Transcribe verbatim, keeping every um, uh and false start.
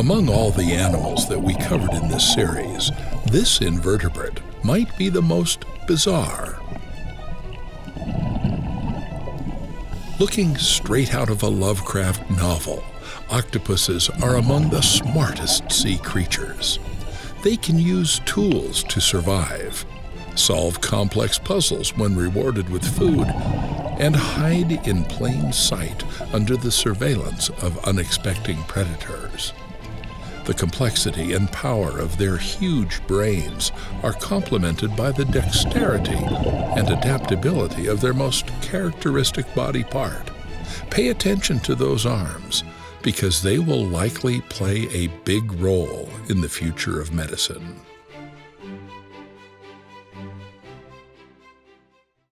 Among all the animals that we covered in this series, this invertebrate might be the most bizarre. Looking straight out of a Lovecraft novel, octopuses are among the smartest sea creatures. They can use tools to survive, solve complex puzzles when rewarded with food, and hide in plain sight under the surveillance of unsuspecting predators. The complexity and power of their huge brains are complemented by the dexterity and adaptability of their most characteristic body part. Pay attention to those arms, because they will likely play a big role in the future of medicine.